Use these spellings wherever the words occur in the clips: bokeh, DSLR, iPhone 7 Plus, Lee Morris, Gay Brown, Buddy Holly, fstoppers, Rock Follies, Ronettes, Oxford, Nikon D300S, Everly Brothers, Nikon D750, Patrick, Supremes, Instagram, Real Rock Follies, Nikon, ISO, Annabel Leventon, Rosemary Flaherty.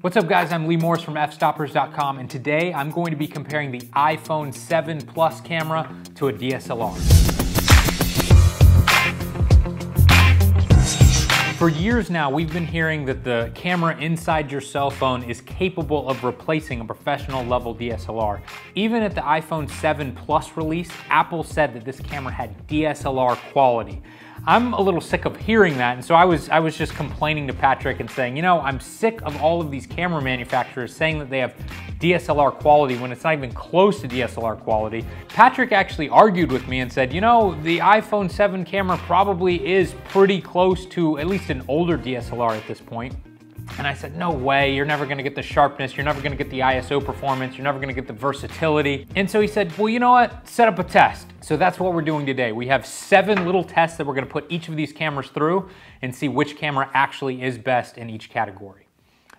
What's up guys, I'm Lee Morris from fstoppers.com, and today I'm going to be comparing the iPhone 7 Plus camera to a DSLR. For years now, we've been hearing that the camera inside your cell phone is capable of replacing a professional level DSLR. Even at the iPhone 7 Plus release, Apple said that this camera had DSLR quality. I'm a little sick of hearing that, and so I was just complaining to Patrick and saying, you know, I'm sick of all of these camera manufacturers saying that they have DSLR quality when it's not even close to DSLR quality. Patrick actually argued with me and said, you know, the iPhone 7 camera probably is pretty close to at least an older DSLR at this point. And I said, no way, you're never gonna get the sharpness, you're never gonna get the ISO performance, you're never gonna get the versatility. And so he said, well, you know what, set up a test. So that's what we're doing today. We have 7 little tests that we're gonna put each of these cameras through and see which camera actually is best in each category.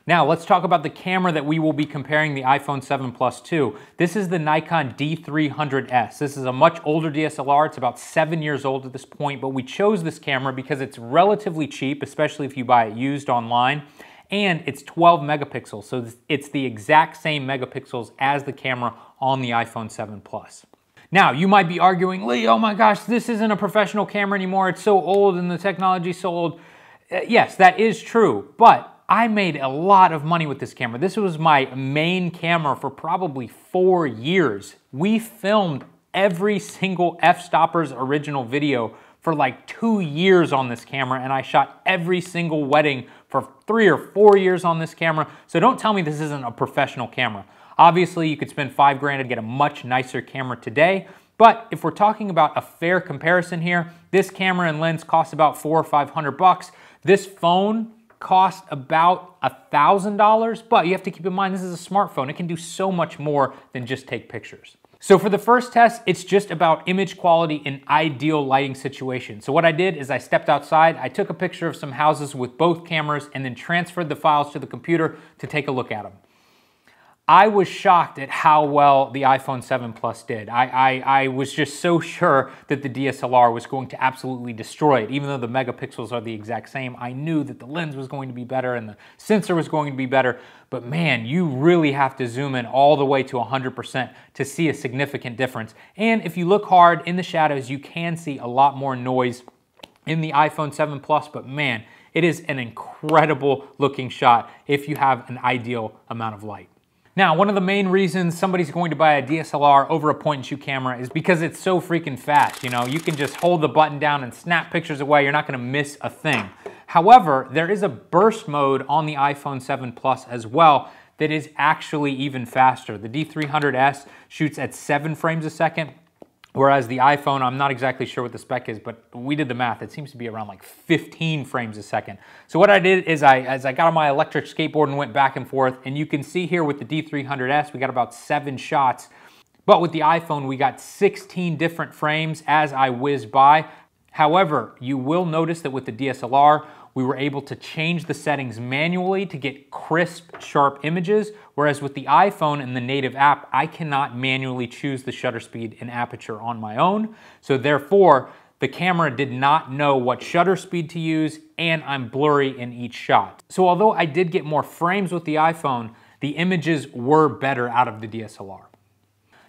Now let's talk about the camera that we will be comparing the iPhone 7 Plus to. This is the Nikon D300S. This is a much older DSLR. It's about 7 years old at this point, but we chose this camera because it's relatively cheap, especially if you buy it used online. And it's 12 megapixels, so it's the exact same megapixels as the camera on the iPhone 7 Plus. Now, you might be arguing, Lee, oh my gosh, this isn't a professional camera anymore, it's so old and the technology's so old. Yes, that is true, but I made a lot of money with this camera. This was my main camera for probably 4 years. We filmed every single F-Stoppers original video for like 2 years on this camera, and I shot every single wedding for 3 or 4 years on this camera. So don't tell me this isn't a professional camera. Obviously, you could spend $5,000 and get a much nicer camera today, but if we're talking about a fair comparison here, this camera and lens cost about $400 or $500. This phone cost about $1,000, but you have to keep in mind this is a smartphone. It can do so much more than just take pictures. So for the first test, it's just about image quality in ideal lighting situations. So what I did is I stepped outside, I took a picture of some houses with both cameras, and then transferred the files to the computer to take a look at them. I was shocked at how well the iPhone 7 Plus did. I was just so sure that the DSLR was going to absolutely destroy it. Even though the megapixels are the exact same, I knew that the lens was going to be better and the sensor was going to be better. But man, you really have to zoom in all the way to 100% to see a significant difference. And if you look hard in the shadows, you can see a lot more noise in the iPhone 7 Plus, but man, it is an incredible looking shot if you have an ideal amount of light. Now, one of the main reasons somebody's going to buy a DSLR over a point-and-shoot camera is because it's so freaking fast. You know, you can just hold the button down and snap pictures away. You're not gonna miss a thing. However, there is a burst mode on the iPhone 7 Plus as well that is actually even faster. The D300S shoots at 7 frames a second, whereas the iPhone, I'm not exactly sure what the spec is, but we did the math. It seems to be around like 15 frames a second. So what I did is as I got on my electric skateboard and went back and forth, and you can see here with the D300S, we got about 7 shots. But with the iPhone, we got 16 different frames as I whizzed by. However, you will notice that with the DSLR, we were able to change the settings manually to get crisp, sharp images, whereas with the iPhone and the native app, I cannot manually choose the shutter speed and aperture on my own. So therefore, the camera did not know what shutter speed to use, and I'm blurry in each shot. So although I did get more frames with the iPhone, the images were better out of the DSLR.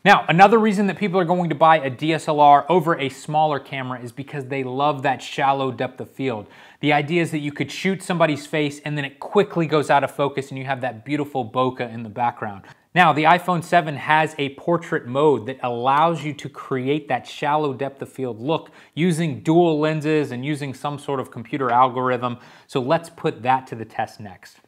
Now, another reason that people are going to buy a DSLR over a smaller camera is because they love that shallow depth of field. The idea is that you could shoot somebody's face and then it quickly goes out of focus and you have that beautiful bokeh in the background. Now, the iPhone 7 has a portrait mode that allows you to create that shallow depth of field look using dual lenses and using some sort of computer algorithm. So let's put that to the test next.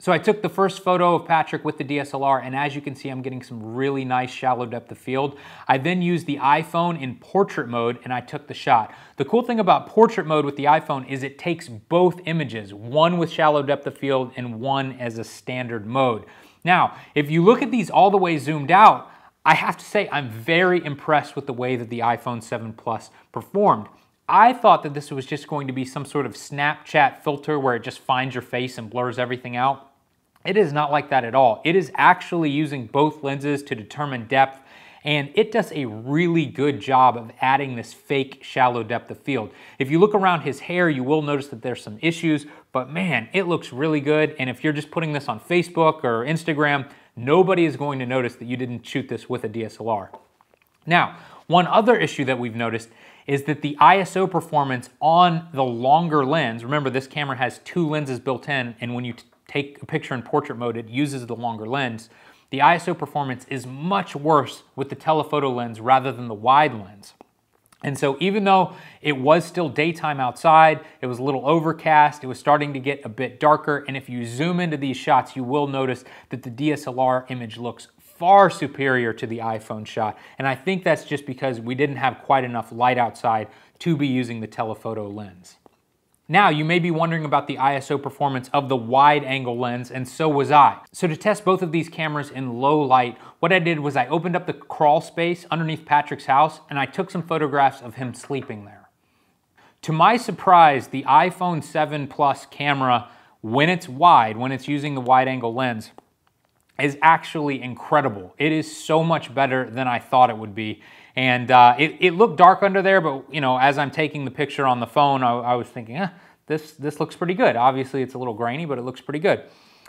So I took the first photo of Patrick with the DSLR, and as you can see, I'm getting some really nice shallow depth of field. I then used the iPhone in portrait mode and I took the shot. The cool thing about portrait mode with the iPhone is it takes both images, one with shallow depth of field and one as a standard mode. Now, if you look at these all the way zoomed out, I have to say I'm very impressed with the way that the iPhone 7 Plus performed. I thought that this was just going to be some sort of Snapchat filter where it just finds your face and blurs everything out. It is not like that at all. It is actually using both lenses to determine depth, and it does a really good job of adding this fake shallow depth of field. If you look around his hair, you will notice that there's some issues, but man, it looks really good. And if you're just putting this on Facebook or Instagram, nobody is going to notice that you didn't shoot this with a DSLR. Now, one other issue that we've noticed is that the ISO performance on the longer lens, remember this camera has two lenses built in, and when you take a picture in portrait mode, it uses the longer lens. The ISO performance is much worse with the telephoto lens rather than the wide lens. And so even though it was still daytime outside, it was a little overcast, it was starting to get a bit darker, and if you zoom into these shots, you will notice that the DSLR image looks far superior to the iPhone shot. And I think that's just because we didn't have quite enough light outside to be using the telephoto lens. Now, you may be wondering about the ISO performance of the wide angle lens, and so was I. So to test both of these cameras in low light, what I did was I opened up the crawl space underneath Patrick's house and I took some photographs of him sleeping there. To my surprise, the iPhone 7 Plus camera, when it's wide, when it's using the wide angle lens, is actually incredible. It is so much better than I thought it would be. And it looked dark under there, but you know, as I'm taking the picture on the phone, I was thinking, this looks pretty good. Obviously, it's a little grainy, but it looks pretty good.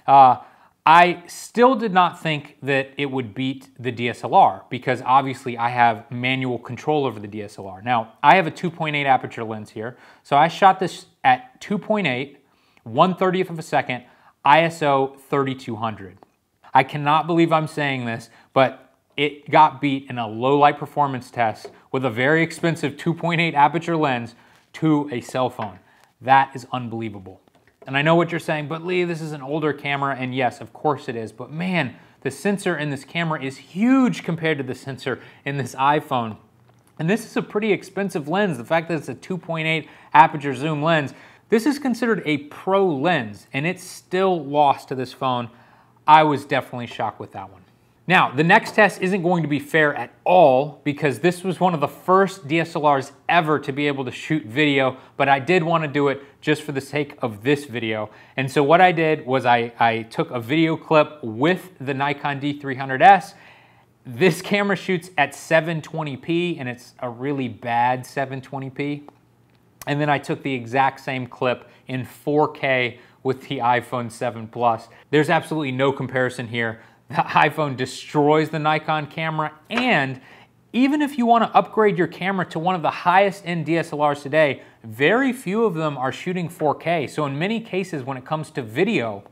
I still did not think that it would beat the DSLR because obviously I have manual control over the DSLR. Now, I have a 2.8 aperture lens here, so I shot this at 2.8, 1/30th of a second, ISO 3200. I cannot believe I'm saying this, but it got beat in a low light performance test with a very expensive 2.8 aperture lens to a cell phone. That is unbelievable. And I know what you're saying, but Lee, this is an older camera, and yes, of course it is, but man, the sensor in this camera is huge compared to the sensor in this iPhone. And this is a pretty expensive lens. The fact that it's a 2.8 aperture zoom lens, this is considered a pro lens, and it's still lost to this phone. I was definitely shocked with that one. Now, the next test isn't going to be fair at all because this was one of the first DSLRs ever to be able to shoot video, but I did want to do it just for the sake of this video. And so what I did was I took a video clip with the Nikon D300S. This camera shoots at 720p, and it's a really bad 720p. And then I took the exact same clip in 4K with the iPhone 7 Plus. There's absolutely no comparison here. The iPhone destroys the Nikon camera, and even if you want to upgrade your camera to one of the highest end DSLRs today, very few of them are shooting 4K. So in many cases, when it comes to video,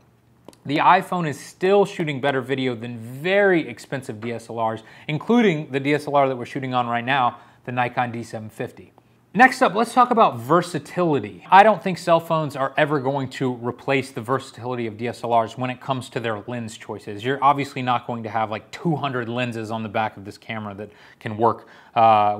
the iPhone is still shooting better video than very expensive DSLRs, including the DSLR that we're shooting on right now, the Nikon D750. Next up, let's talk about versatility. I don't think cell phones are ever going to replace the versatility of DSLRs when it comes to their lens choices. You're obviously not going to have like 200 lenses on the back of this camera that can work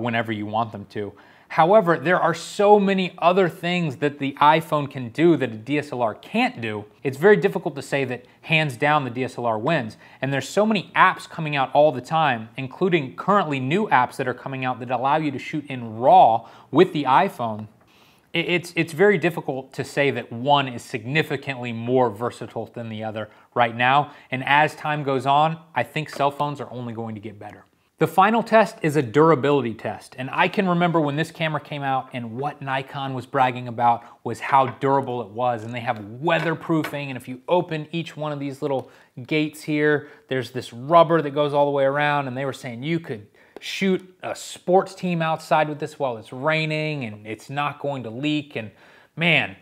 whenever you want them to. However, there are so many other things that the iPhone can do that a DSLR can't do. It's very difficult to say that hands down the DSLR wins. And there's so many apps coming out all the time, including currently new apps that are coming out that allow you to shoot in RAW with the iPhone. It's very difficult to say that one is significantly more versatile than the other right now. And as time goes on, I think cell phones are only going to get better. The final test is a durability test, and I can remember when this camera came out and what Nikon was bragging about was how durable it was, and they have weatherproofing, and if you open each one of these little gates here, there's this rubber that goes all the way around, and they were saying you could shoot a sports team outside with this while it's raining, and it's not going to leak, and man,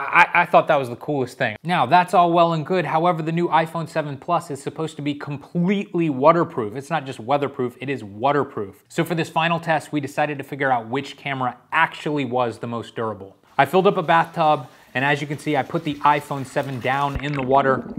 I thought that was the coolest thing. Now, that's all well and good. However, the new iPhone 7 Plus is supposed to be completely waterproof. It's not just weatherproof, it is waterproof. So for this final test, we decided to figure out which camera actually was the most durable. I filled up a bathtub, and as you can see, I put the iPhone 7 down in the water,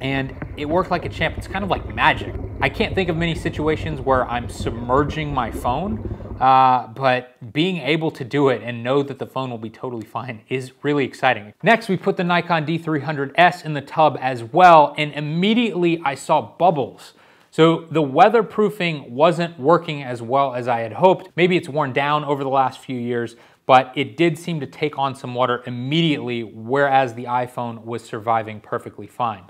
and it worked like a champ. It's kind of like magic. I can't think of many situations where I'm submerging my phone, but being able to do it and know that the phone will be totally fine is really exciting. Next, we put the Nikon D300S in the tub as well, and immediately I saw bubbles. So the weatherproofing wasn't working as well as I had hoped. Maybe it's worn down over the last few years, but it did seem to take on some water immediately, whereas the iPhone was surviving perfectly fine.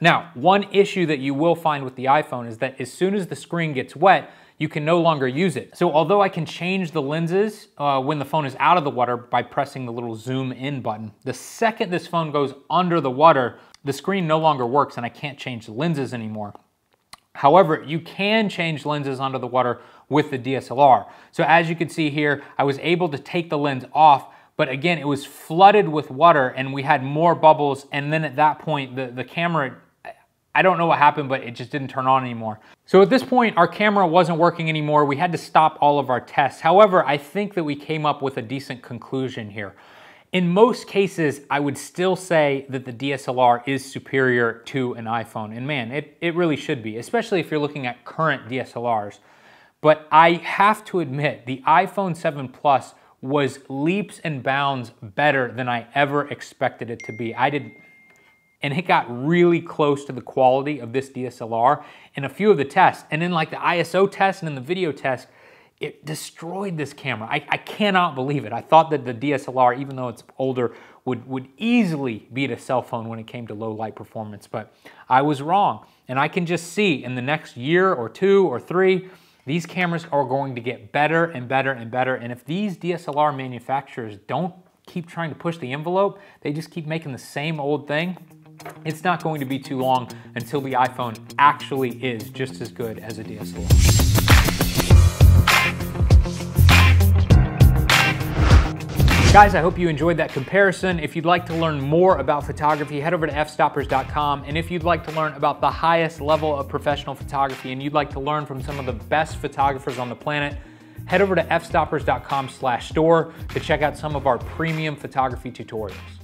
Now, one issue that you will find with the iPhone is that as soon as the screen gets wet, you can no longer use it. So although I can change the lenses when the phone is out of the water by pressing the little zoom in button, the second this phone goes under the water, the screen no longer works and I can't change the lenses anymore. However, you can change lenses under the water with the DSLR. So as you can see here, I was able to take the lens off, but again, it was flooded with water and we had more bubbles. And then at that point, the camera, I don't know what happened, but it just didn't turn on anymore. So at this point, our camera wasn't working anymore. We had to stop all of our tests. However, I think that we came up with a decent conclusion here. In most cases, I would still say that the DSLR is superior to an iPhone. And man, it really should be, especially if you're looking at current DSLRs. But I have to admit, the iPhone 7 Plus was leaps and bounds better than I ever expected it to be. And it got really close to the quality of this DSLR in a few of the tests. And in like the ISO test and in the video test, it destroyed this camera. I cannot believe it. I thought that the DSLR, even though it's older, would easily beat a cell phone when it came to low light performance, but I was wrong. And I can just see in the next year or two or three, these cameras are going to get better and better and better. And if these DSLR manufacturers don't keep trying to push the envelope, they just keep making the same old thing, it's not going to be too long until the iPhone actually is just as good as a DSLR. Guys, I hope you enjoyed that comparison. If you'd like to learn more about photography, head over to fstoppers.com. And if you'd like to learn about the highest level of professional photography and you'd like to learn from some of the best photographers on the planet, head over to fstoppers.com/store to check out some of our premium photography tutorials.